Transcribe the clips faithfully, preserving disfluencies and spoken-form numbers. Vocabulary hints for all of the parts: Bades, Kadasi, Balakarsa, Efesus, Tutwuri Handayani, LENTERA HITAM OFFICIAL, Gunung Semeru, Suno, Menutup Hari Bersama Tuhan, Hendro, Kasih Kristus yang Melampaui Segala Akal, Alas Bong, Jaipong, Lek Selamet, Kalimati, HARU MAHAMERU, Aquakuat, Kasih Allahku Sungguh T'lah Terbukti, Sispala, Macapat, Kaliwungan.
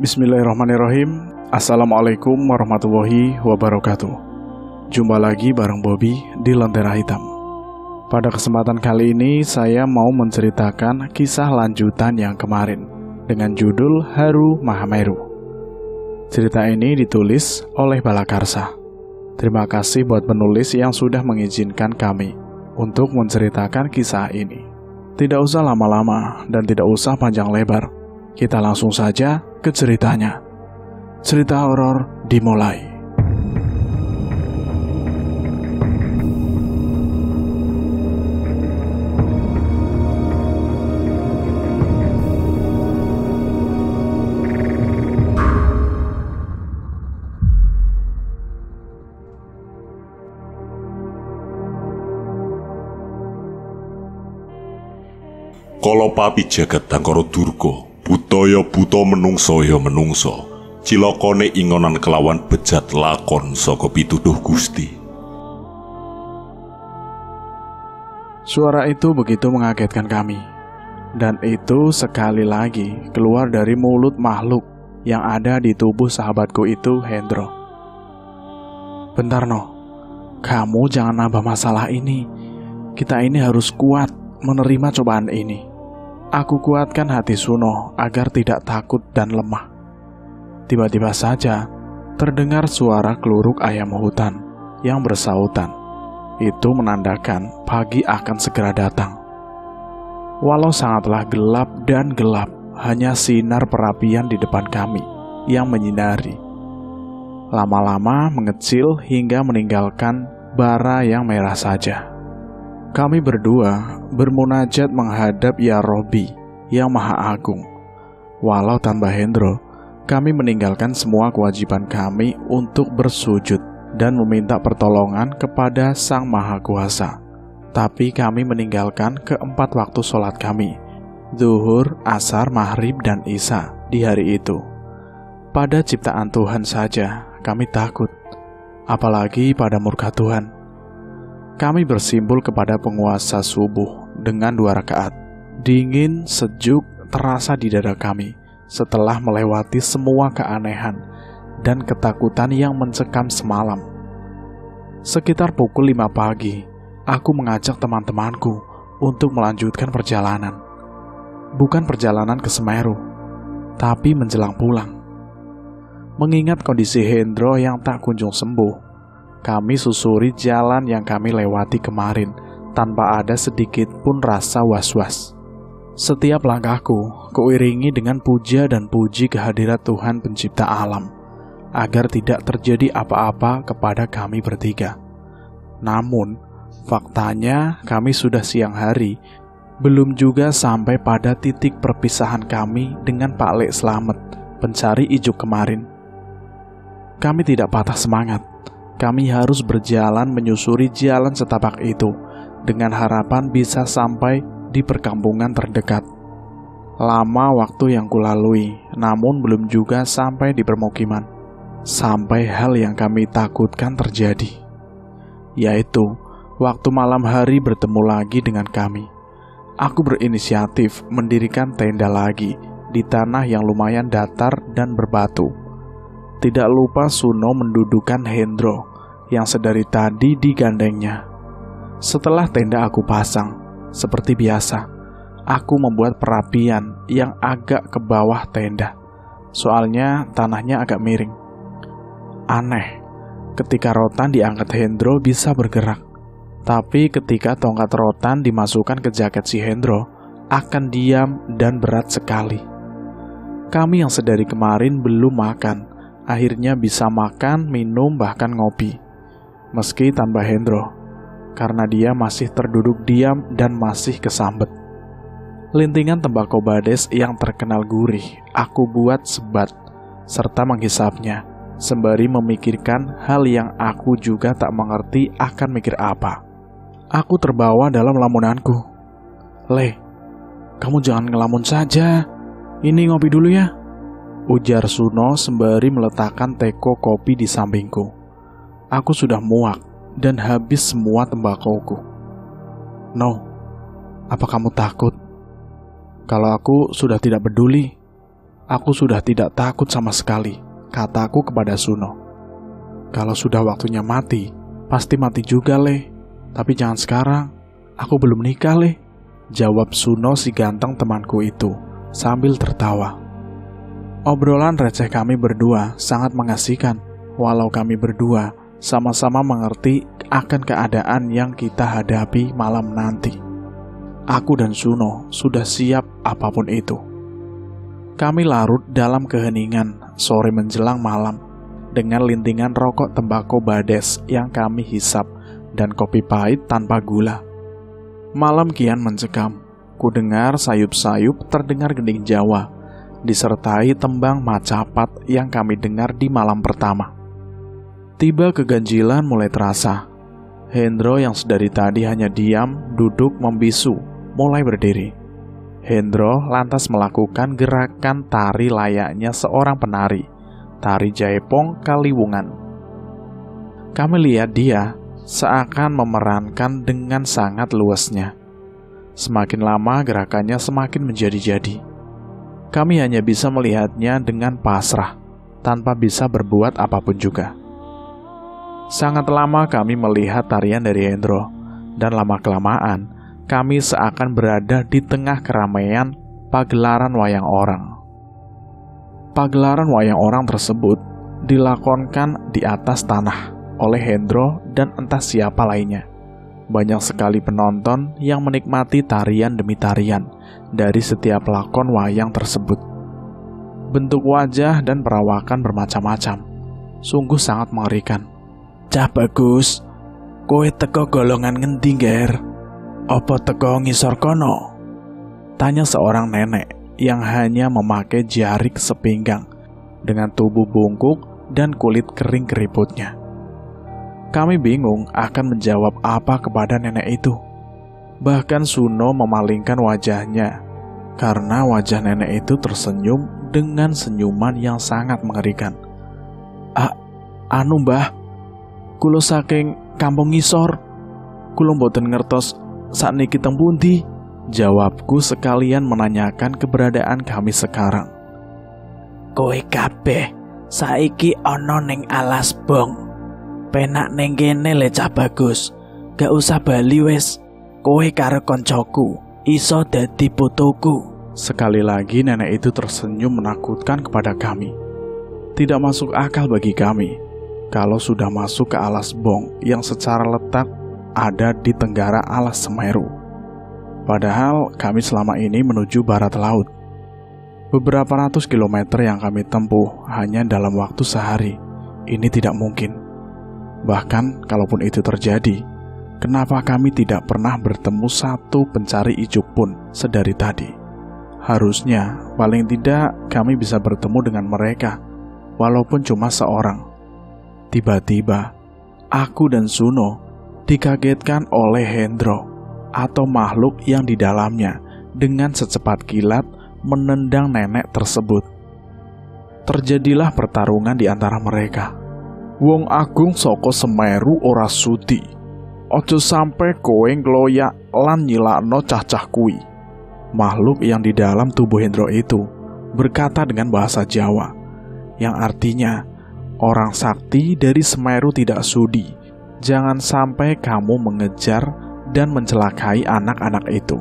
Bismillahirrahmanirrahim. Assalamualaikum warahmatullahi wabarakatuh. Jumpa lagi bareng Bobby di Lentera Hitam. Pada kesempatan kali ini saya mau menceritakan kisah lanjutan yang kemarin dengan judul Haru Mahameru. Cerita ini ditulis oleh Balakarsa. Terima kasih buat penulis yang sudah mengizinkan kami untuk menceritakan kisah ini. Tidak usah lama-lama dan tidak usah panjang lebar. Kita langsung saja ke ceritanya. Cerita horor dimulai. Kala papi jagat angkara durga, budaya buta menungso ya menungso, cilakane ingonan kelawan bejat lakon saka pituduh Gusti. Suara itu begitu mengagetkan kami, dan itu sekali lagi keluar dari mulut makhluk yang ada di tubuh sahabatku itu, Hendro. Bentar no, kamu jangan nambah masalah ini. Kita ini harus kuat menerima cobaan ini. Aku kuatkan hati Suno agar tidak takut dan lemah. Tiba-tiba saja terdengar suara keluruk ayam hutan yang bersautan. Itu menandakan pagi akan segera datang. Walau sangatlah gelap dan gelap, hanya sinar perapian di depan kami yang menyinari. Lama-lama mengecil hingga meninggalkan bara yang merah saja. Kami berdua bermunajat menghadap Ya Robi yang Maha Agung. Walau tanpa Hendro, kami meninggalkan semua kewajiban kami untuk bersujud dan meminta pertolongan kepada Sang Maha Kuasa. Tapi kami meninggalkan keempat waktu sholat kami, Zuhur, Asar, Maghrib, dan Isya di hari itu. Pada ciptaan Tuhan saja kami takut, apalagi pada murka Tuhan. Kami bersimbul kepada penguasa subuh dengan dua rakaat. Dingin, sejuk, terasa di dada kami setelah melewati semua keanehan dan ketakutan yang mencekam semalam. Sekitar pukul lima pagi, aku mengajak teman-temanku untuk melanjutkan perjalanan. Bukan perjalanan ke Semeru, tapi menjelang pulang. Mengingat kondisi Hendro yang tak kunjung sembuh, kami susuri jalan yang kami lewati kemarin tanpa ada sedikit pun rasa was-was. Setiap langkahku kuiringi dengan puja dan puji kehadirat Tuhan pencipta alam, agar tidak terjadi apa-apa kepada kami bertiga. Namun, faktanya kami sudah siang hari, belum juga sampai pada titik perpisahan kami dengan Pak Lek Selamet, pencari ijuk kemarin. Kami tidak patah semangat. Kami harus berjalan menyusuri jalan setapak itu dengan harapan bisa sampai di perkampungan terdekat. Lama waktu yang kulalui, namun belum juga sampai di permukiman. Sampai hal yang kami takutkan terjadi, yaitu waktu malam hari bertemu lagi dengan kami. Aku berinisiatif mendirikan tenda lagi di tanah yang lumayan datar dan berbatu. Tidak lupa Suno mendudukan Hendro yang sedari tadi digandengnya. Setelah tenda aku pasang, seperti biasa, aku membuat perapian yang agak ke bawah tenda, soalnya tanahnya agak miring. Aneh, ketika rotan diangkat Hendro bisa bergerak, tapi ketika tongkat rotan dimasukkan ke jaket si Hendro, akan diam dan berat sekali. Kami yang sedari kemarin belum makan, akhirnya bisa makan, minum, bahkan ngopi. Meski tanpa Hendro, karena dia masih terduduk diam dan masih kesambet. Lintingan tembakau bades yang terkenal gurih aku buat sebat serta menghisapnya, sembari memikirkan hal yang aku juga tak mengerti akan mikir apa. Aku terbawa dalam lamunanku. "Le, kamu jangan ngelamun saja. Ini ngopi dulu ya," ujar Suno sembari meletakkan teko kopi di sampingku. Aku sudah muak dan habis semua tembakauku. "No, apa kamu takut?" "Kalau aku sudah tidak peduli. Aku sudah tidak takut sama sekali, kataku kepada Suno. Kalau sudah waktunya mati, pasti mati juga, Le. Tapi jangan sekarang, aku belum nikah, Le. Jawab Suno si ganteng temanku itu, sambil tertawa. Obrolan receh kami berdua sangat mengasihkan, walau kami berdua sama-sama mengerti akan keadaan yang kita hadapi malam nanti. Aku dan Suno sudah siap apapun itu. Kami larut dalam keheningan sore menjelang malam dengan lintingan rokok tembakau Bades yang kami hisap dan kopi pahit tanpa gula. Malam kian mencekam. Ku dengar sayup-sayup terdengar gending Jawa disertai tembang macapat yang kami dengar di malam pertama. Tiba keganjilan mulai terasa. Hendro yang sedari tadi hanya diam, duduk membisu, mulai berdiri. Hendro lantas melakukan gerakan tari layaknya seorang penari, tari Jaipong Kaliwungan. Kami lihat dia seakan memerankan dengan sangat luasnya. Semakin lama gerakannya semakin menjadi-jadi. Kami hanya bisa melihatnya dengan pasrah, tanpa bisa berbuat apapun juga. Sangat lama kami melihat tarian dari Hendro, dan lama-kelamaan kami seakan berada di tengah keramaian pagelaran wayang orang. Pagelaran wayang orang tersebut dilakonkan di atas tanah oleh Hendro dan entah siapa lainnya. Banyak sekali penonton yang menikmati tarian demi tarian dari setiap lakon wayang tersebut. Bentuk wajah dan perawakan bermacam-macam. Sungguh sangat mengerikan. Cah bagus, kowe teko golongan ngendi, Ger? Apa teko ngisor kono? Tanya seorang nenek yang hanya memakai jarik sepinggang dengan tubuh bungkuk dan kulit kering keriputnya. Kami bingung akan menjawab apa kepada nenek itu. Bahkan Suno memalingkan wajahnya karena wajah nenek itu tersenyum dengan senyuman yang sangat mengerikan. A, anu mbah, kulo saking kampung ngisor, kulo mboten ngertos sakniki teng pundi, jawabku sekalian menanyakan keberadaan kami sekarang. Kowe kabeh saiki ana ning Alas Bong. Penak ning kene le cah bagus. Gak usah bali wis. Kowe karo koncoku iso dadi putuku. Sekali lagi nenek itu tersenyum menakutkan kepada kami. Tidak masuk akal bagi kami kalau sudah masuk ke Alas Bong yang secara letak ada di tenggara Alas Semeru. Padahal kami selama ini menuju barat laut. Beberapa ratus kilometer yang kami tempuh hanya dalam waktu sehari. Ini tidak mungkin. Bahkan kalaupun itu terjadi, kenapa kami tidak pernah bertemu satu pencari ijuk pun sedari tadi? Harusnya paling tidak kami bisa bertemu dengan mereka, walaupun cuma seorang. Tiba-tiba aku dan Suno dikagetkan oleh Hendro atau makhluk yang di dalamnya dengan secepat kilat menendang nenek tersebut. Terjadilah pertarungan di antara mereka. Wong agung saka Semeru ora sudi. Ojo sampe kowe ngloyak lan nyilakno cah-cah kuwi. Makhluk yang di dalam tubuh Hendro itu berkata dengan bahasa Jawa, yang artinya orang sakti dari Semeru tidak sudi. Jangan sampai kamu mengejar dan mencelakai anak-anak itu.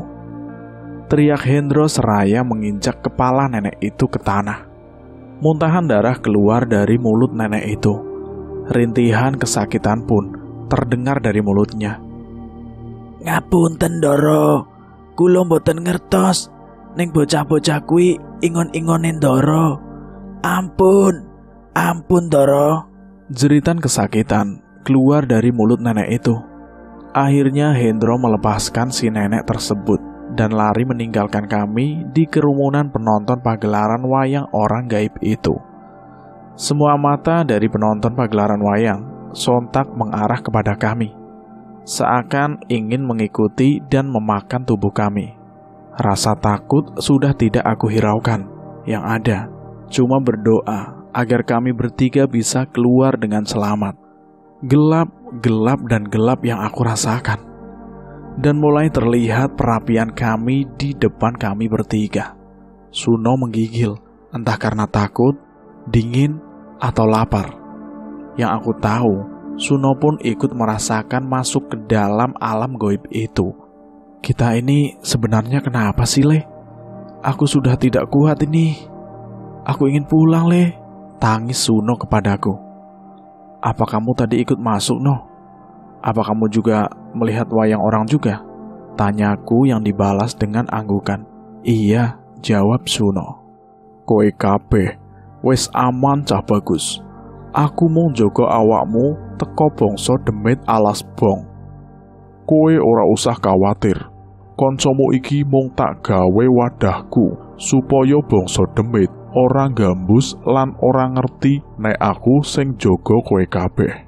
Teriak Hendro seraya menginjak kepala nenek itu ke tanah. Muntahan darah keluar dari mulut nenek itu. Rintihan kesakitan pun terdengar dari mulutnya. Ngapunten Ndara, kula mboten ngertos ning bocah-bocah kuwi ingon-ingone Ndara. Ampun, ampun Ndara. Jeritan kesakitan keluar dari mulut nenek itu. Akhirnya Hendro melepaskan si nenek tersebut dan lari meninggalkan kami di kerumunan penonton pagelaran wayang orang gaib itu. Semua mata dari penonton pagelaran wayang sontak mengarah kepada kami, seakan ingin mengikuti dan memakan tubuh kami. Rasa takut sudah tidak aku hiraukan. Yang ada cuma berdoa agar kami bertiga bisa keluar dengan selamat. Gelap, gelap dan gelap yang aku rasakan. Dan mulai terlihat perapian kami di depan kami bertiga. Suno menggigil entah karena takut, dingin, atau lapar. Yang aku tahu, Suno pun ikut merasakan masuk ke dalam alam goib itu. Kita ini sebenarnya kenapa sih, Le? Aku sudah tidak kuat ini. Aku ingin pulang, Le. Tangis Suno kepadaku. Apa kamu tadi ikut masuk, No? Apa kamu juga melihat wayang orang juga? Tanyaku yang dibalas dengan anggukan. Iya, jawab Suno. Koe kabeh, wes aman cah bagus. Aku mau jaga awakmu teko bangsa demit alas bong. Koe ora usah khawatir. Koncomu iki mung tak gawe wadahku supaya bangsa demit ora gambus lan ora ngerti nek aku sing jaga kowe kabeh.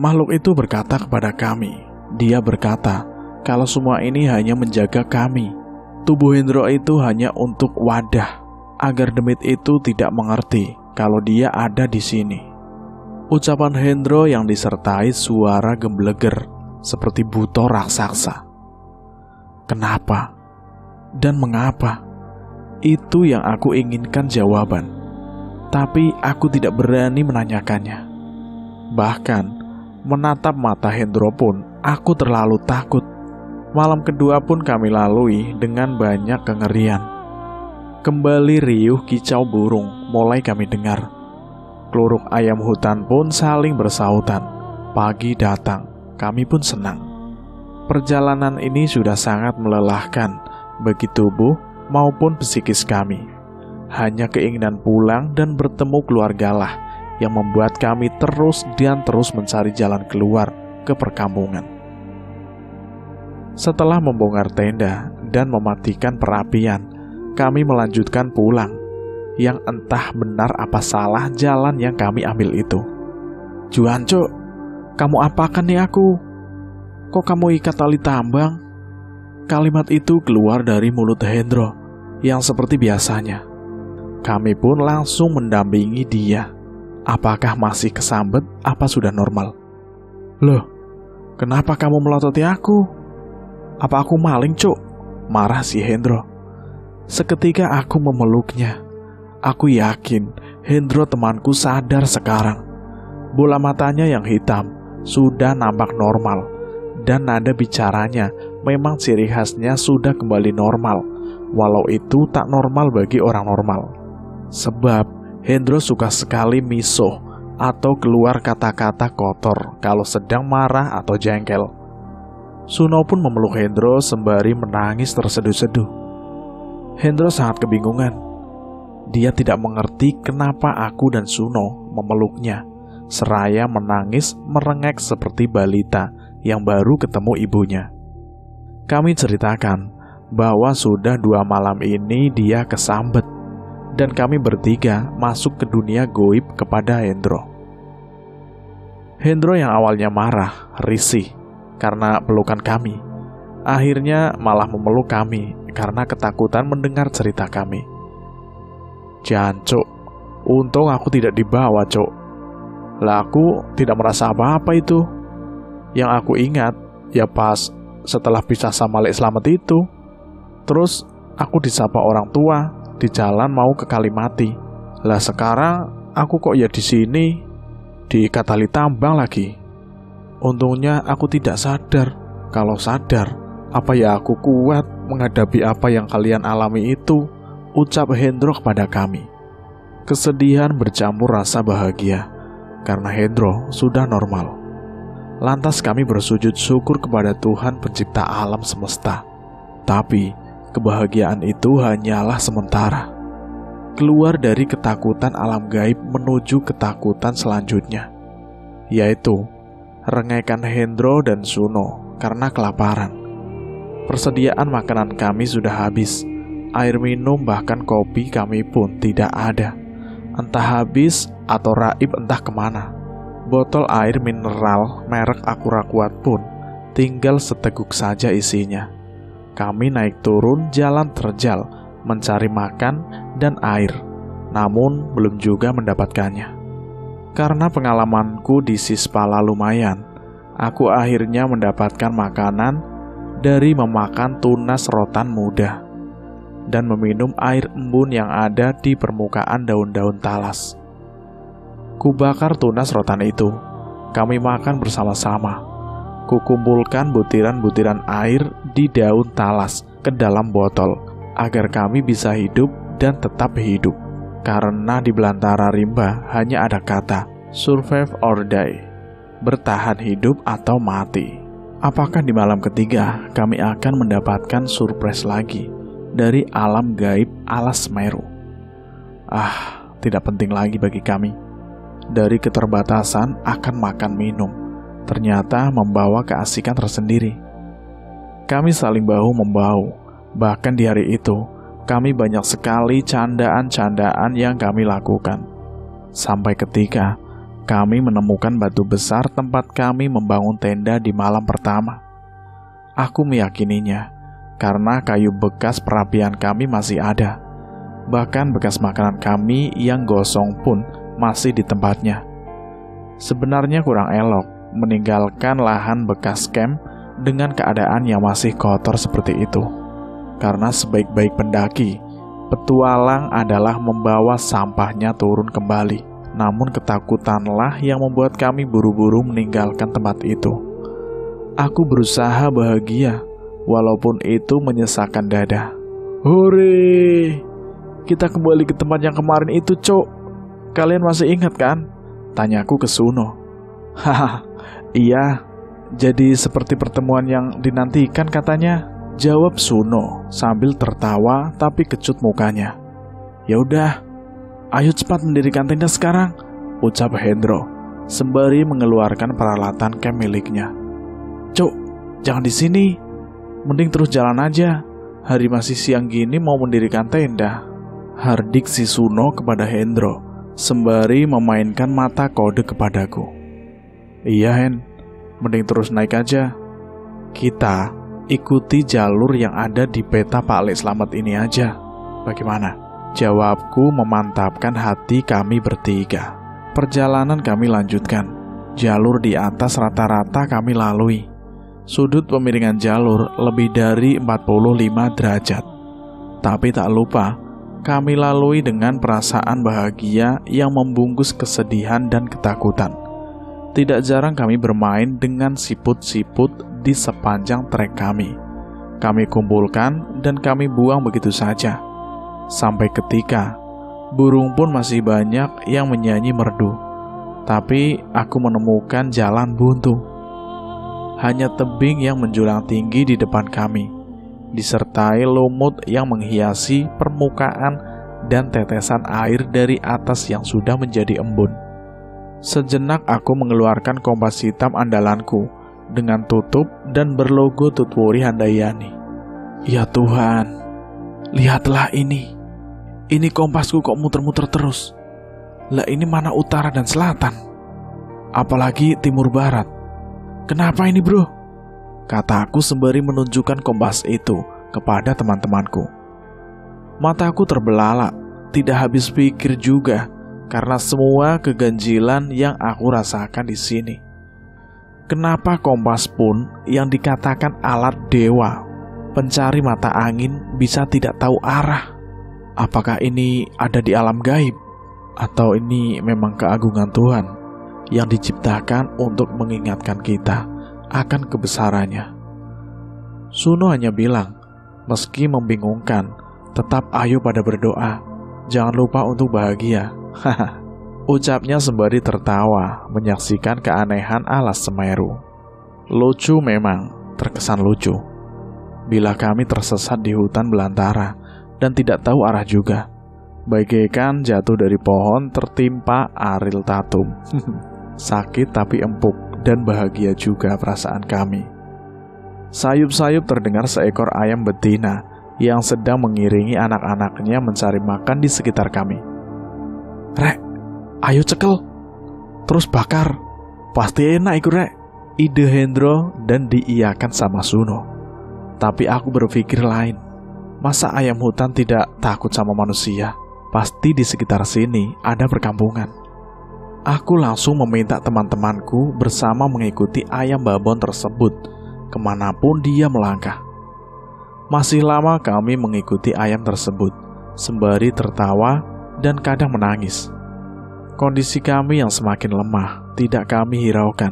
Makhluk itu berkata kepada kami. Dia berkata kalau semua ini hanya menjaga kami. Tubuh Hendro itu hanya untuk wadah agar demit itu tidak mengerti kalau dia ada di sini. Ucapan Hendro yang disertai suara gembleger seperti buto raksasa. Kenapa dan mengapa? Itu yang aku inginkan jawaban, tapi aku tidak berani menanyakannya. Bahkan, menatap mata Hendro pun aku terlalu takut. Malam kedua pun kami lalui dengan banyak kengerian. Kembali riuh kicau burung mulai kami dengar. Kluruk ayam hutan pun saling bersautan. Pagi datang, kami pun senang. Perjalanan ini sudah sangat melelahkan bagi tubuh maupun psikis kami. Hanya keinginan pulang dan bertemu keluargalah yang membuat kami terus dan terus mencari jalan keluar ke perkampungan. Setelah membongkar tenda dan mematikan perapian, kami melanjutkan pulang, yang entah benar apa salah jalan yang kami ambil itu. Juanco, kamu apakan nih aku? Kok kamu ikat tali tambang? Kalimat itu keluar dari mulut Hendro yang seperti biasanya. Kami pun langsung mendampingi dia. Apakah masih kesambet apa sudah normal? Loh, kenapa kamu melototi aku? Apa aku maling, Cuk? Marah si Hendro. Seketika aku memeluknya. Aku yakin Hendro temanku sadar sekarang. Bola matanya yang hitam sudah nampak normal dan nada bicaranya memang ciri khasnya sudah kembali normal, walau itu tak normal bagi orang normal. Sebab Hendro suka sekali misuh atau keluar kata-kata kotor kalau sedang marah atau jengkel. Suno pun memeluk Hendro sembari menangis terseduh-seduh. Hendro sangat kebingungan. Dia tidak mengerti kenapa aku dan Suno memeluknya, seraya menangis merengek seperti balita yang baru ketemu ibunya. Kami ceritakan bahwa sudah dua malam ini dia kesambet dan kami bertiga masuk ke dunia goib kepada Hendro. Hendro yang awalnya marah, risih karena pelukan kami, akhirnya malah memeluk kami karena ketakutan mendengar cerita kami. Jancuk, untung aku tidak dibawa, Cuk. Lah aku tidak merasa apa-apa itu. Yang aku ingat ya pas setelah pisah sama Lek Selamet itu. Terus aku disapa orang tua di jalan mau ke Kalimati. Lah sekarang aku kok ya di sini diikat tali tambang lagi. Untungnya aku tidak sadar. Kalau sadar, apa ya aku kuat menghadapi apa yang kalian alami itu, ucap Hendro kepada kami. Kesedihan bercampur rasa bahagia karena Hendro sudah normal. Lantas kami bersujud syukur kepada Tuhan pencipta alam semesta. Tapi kebahagiaan itu hanyalah sementara. Keluar dari ketakutan alam gaib menuju ketakutan selanjutnya, yaitu rengekan Hendro dan Suno karena kelaparan. Persediaan makanan kami sudah habis. Air minum bahkan kopi kami pun tidak ada. Entah habis atau raib entah kemana. Botol air mineral merek Aquakuat pun tinggal seteguk saja isinya. Kami naik turun jalan terjal mencari makan dan air, namun belum juga mendapatkannya. Karena pengalamanku di Sispala lumayan, aku akhirnya mendapatkan makanan dari memakan tunas rotan muda. dan meminum air embun yang ada di permukaan daun-daun talas. Kubakar tunas rotan itu. Kami makan bersama-sama. Kukumpulkan butiran-butiran air di daun talas ke dalam botol, agar kami bisa hidup dan tetap hidup. Karena di belantara rimba hanya ada kata, survive or die, bertahan hidup atau mati. Apakah di malam ketiga kami akan mendapatkan surprise lagi dari alam gaib Alas Semeru? Ah, tidak penting lagi bagi kami. Dari keterbatasan akan makan minum, ternyata membawa keasikan tersendiri. Kami saling bahu-membahu. Bahkan di hari itu, kami banyak sekali candaan-candaan yang kami lakukan. Sampai ketika kami menemukan batu besar tempat kami membangun tenda di malam pertama. Aku meyakininya, karena kayu bekas perapian kami masih ada. Bahkan bekas makanan kami yang gosong pun masih di tempatnya. Sebenarnya kurang elok meninggalkan lahan bekas camp dengan keadaan yang masih kotor seperti itu. Karena sebaik-baik pendaki, petualang adalah membawa sampahnya turun kembali. Namun ketakutanlah yang membuat kami buru-buru meninggalkan tempat itu. Aku berusaha bahagia, walaupun itu menyesakkan dada. Hore! Kita kembali ke tempat yang kemarin itu, Cok. Kalian masih ingat kan? Tanyaku ke Suno. Haha, iya. Jadi seperti pertemuan yang dinantikan katanya. Jawab Suno sambil tertawa tapi kecut mukanya. Yaudah, ayo cepat mendirikan tenda sekarang, ucap Hendro, sembari mengeluarkan peralatan camp miliknya. Cuk, jangan di sini. Mending terus jalan aja. Hari masih siang gini mau mendirikan tenda. Hardik si Suno kepada Hendro, sembari memainkan mata kode kepadaku. Iya, Hen. Mending terus naik aja. Kita ikuti jalur yang ada di peta Pak Lek Selamet ini aja. Bagaimana? Jawabku memantapkan hati kami bertiga. Perjalanan kami lanjutkan. Jalur di atas rata-rata kami lalui. Sudut pemiringan jalur lebih dari empat puluh lima derajat. Tapi tak lupa, kami lalui dengan perasaan bahagia yang membungkus kesedihan dan ketakutan. Tidak jarang kami bermain dengan siput-siput di sepanjang trek kami. Kami kumpulkan dan kami buang begitu saja. Sampai ketika burung pun masih banyak yang menyanyi merdu. Tapi aku menemukan jalan buntu. Hanya tebing yang menjulang tinggi di depan kami, disertai lumut yang menghiasi permukaan dan tetesan air dari atas yang sudah menjadi embun. Sejenak aku mengeluarkan kompas hitam andalanku dengan tutup dan berlogo Tutwuri Handayani. Ya Tuhan, lihatlah ini. Ini kompasku kok muter-muter terus. Lah ini mana utara dan selatan? Apalagi timur-barat. Kenapa ini, bro? Kataku sembari menunjukkan kompas itu kepada teman-temanku. Mataku terbelalak, tidak habis pikir juga karena semua keganjilan yang aku rasakan di sini. Kenapa kompas pun yang dikatakan alat dewa, pencari mata angin, bisa tidak tahu arah? Apakah ini ada di alam gaib? Atau ini memang keagungan Tuhan yang diciptakan untuk mengingatkan kita akan kebesarannya? Suno hanya bilang, meski membingungkan, tetap ayo pada berdoa. Jangan lupa untuk bahagia. Haha, ucapnya sembari tertawa menyaksikan keanehan Alas Semeru. Lucu memang, terkesan lucu. Bila kami tersesat di hutan belantara dan tidak tahu arah juga, bagaikan jatuh dari pohon tertimpa aril tatum. Sakit tapi empuk dan bahagia juga perasaan kami. Sayup-sayup terdengar seekor ayam betina yang sedang mengiringi anak-anaknya mencari makan di sekitar kami. Rek, ayo cekel, terus bakar, pasti enak iku Rek. Ide Hendro dan diiyakan sama Suno. Tapi aku berpikir lain. Masa ayam hutan tidak takut sama manusia? Pasti di sekitar sini ada perkampungan. Aku langsung meminta teman-temanku bersama mengikuti ayam babon tersebut kemanapun dia melangkah. Masih lama kami mengikuti ayam tersebut, sembari tertawa dan kadang menangis. Kondisi kami yang semakin lemah tidak kami hiraukan.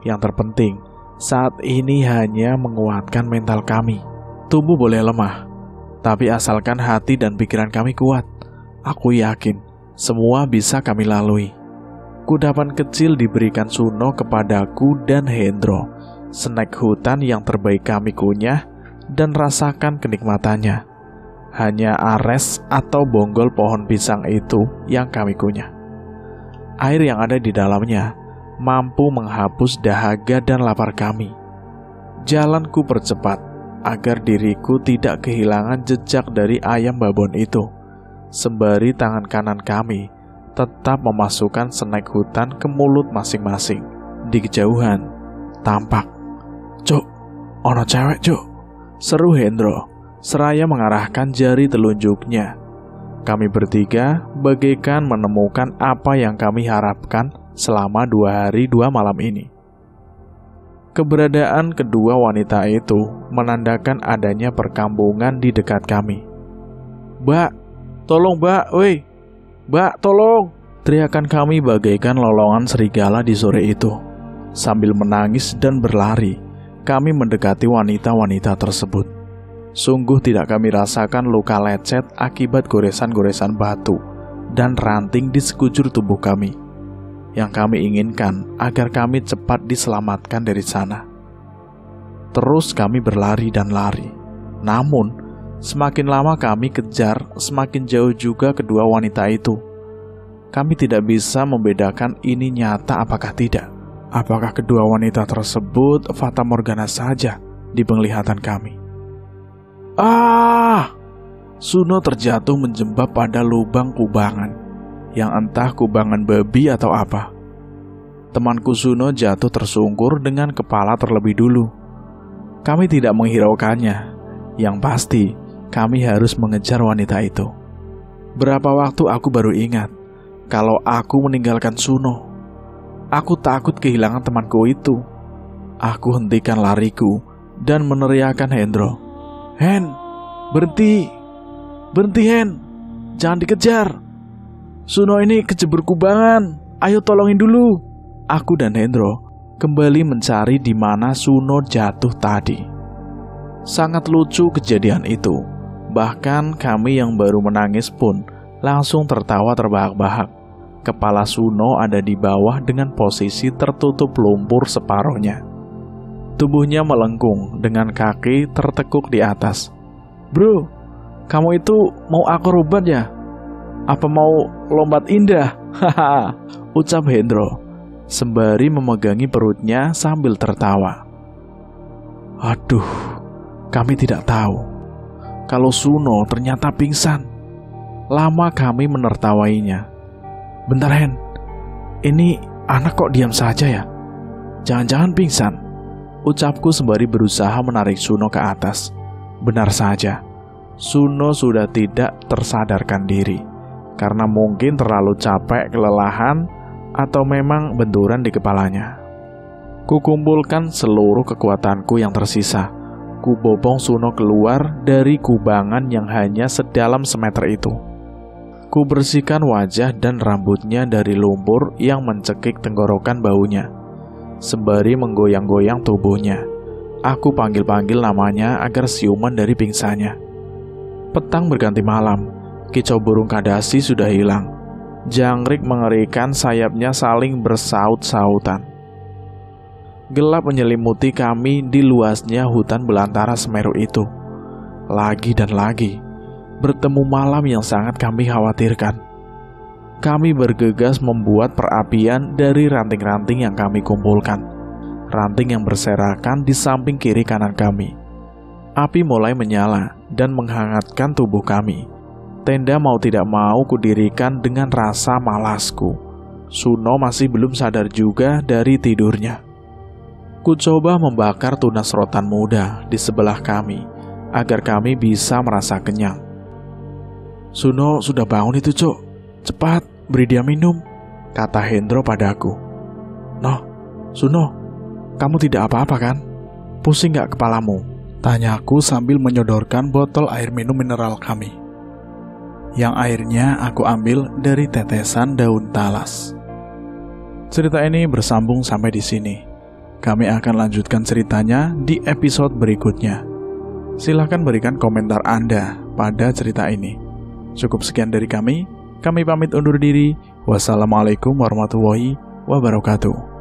Yang terpenting, saat ini hanya menguatkan mental kami. Tubuh boleh lemah, tapi asalkan hati dan pikiran kami kuat, aku yakin semua bisa kami lalui. Kudapan kecil diberikan Suno kepadaku dan Hendro, snack hutan yang terbaik kami kunyah dan rasakan kenikmatannya. Hanya ares atau bonggol pohon pisang itu yang kami kunyah. Air yang ada di dalamnya mampu menghapus dahaga dan lapar kami. Jalanku percepat agar diriku tidak kehilangan jejak dari ayam babon itu, sembari tangan kanan kami tetap memasukkan snack hutan ke mulut masing-masing. Di kejauhan tampak, "Cuk, ono cewek cuk," seru Hendro, seraya mengarahkan jari telunjuknya. Kami bertiga bagaikan menemukan apa yang kami harapkan selama dua hari dua malam ini. Keberadaan kedua wanita itu menandakan adanya perkampungan di dekat kami. "Mbak, tolong mbak, woi! Mbak, tolong!" teriakan kami bagaikan lolongan serigala di sore itu. Sambil menangis dan berlari, kami mendekati wanita-wanita tersebut. Sungguh tidak kami rasakan luka lecet akibat goresan-goresan batu dan ranting di sekujur tubuh kami. Yang kami inginkan agar kami cepat diselamatkan dari sana. Terus kami berlari dan lari. Namun, semakin lama kami kejar, semakin jauh juga kedua wanita itu. Kami tidak bisa membedakan ini nyata apakah tidak. Apakah kedua wanita tersebut fata morgana saja di penglihatan kami. Ah! Suno terjatuh menjebak pada lubang kubangan, yang entah kubangan babi atau apa. Temanku Suno jatuh tersungkur dengan kepala terlebih dulu. Kami tidak menghiraukannya. Yang pasti, kami harus mengejar wanita itu. Berapa waktu aku baru ingat kalau aku meninggalkan Suno. Aku takut kehilangan temanku itu. Aku hentikan lariku dan meneriakkan Hendro. "Hen, berhenti! Berhenti Hen! Jangan dikejar! Suno ini kejebur kubangan! Ayo tolongin dulu!" Aku dan Hendro kembali mencari di mana Suno jatuh tadi. Sangat lucu kejadian itu. Bahkan kami yang baru menangis pun langsung tertawa terbahak-bahak. Kepala Suno ada di bawah dengan posisi tertutup lumpur separohnya. Tubuhnya melengkung dengan kaki tertekuk di atas. "Bro, kamu itu mau akrobat ya? Apa mau lompat indah?" "Haha," ucap Hendro, sembari memegangi perutnya sambil tertawa. Aduh, kami tidak tahu kalau Suno ternyata pingsan. Lama kami menertawainya. "Bentar Hen, ini anak kok diam saja ya? Jangan-jangan pingsan," ucapku sembari berusaha menarik Suno ke atas. Benar saja, Suno sudah tidak tersadarkan diri, karena mungkin terlalu capek, kelelahan, atau memang benturan di kepalanya. Kukumpulkan seluruh kekuatanku yang tersisa. Kubopong Suno keluar dari kubangan yang hanya sedalam semeter itu. Ku bersihkan wajah dan rambutnya dari lumpur yang mencekik tenggorokan baunya, sembari menggoyang-goyang tubuhnya. Aku panggil-panggil namanya agar siuman dari pingsannya. Petang berganti malam, kicau burung kadasi sudah hilang. Jangkrik mengerikan sayapnya saling bersaut-sautan. Gelap menyelimuti kami di luasnya hutan belantara Semeru itu. Lagi dan lagi, bertemu malam yang sangat kami khawatirkan. Kami bergegas membuat perapian dari ranting-ranting yang kami kumpulkan. Ranting yang berserakan di samping kiri kanan kami. Api mulai menyala dan menghangatkan tubuh kami. Tenda mau tidak mau kudirikan dengan rasa malasku. Suno masih belum sadar juga dari tidurnya. Ku coba membakar tunas rotan muda di sebelah kami, agar kami bisa merasa kenyang. "Suno sudah bangun itu cok, cepat beri dia minum," kata Hendro padaku. "Noh, Suno, kamu tidak apa-apa kan? Pusing gak kepalamu?" tanyaku sambil menyodorkan botol air minum mineral kami, yang airnya aku ambil dari tetesan daun talas. Cerita ini bersambung sampai di sini. Kami akan lanjutkan ceritanya di episode berikutnya. Silahkan berikan komentar Anda pada cerita ini. Cukup sekian dari kami, kami pamit undur diri. Wassalamualaikum warahmatullahi wabarakatuh.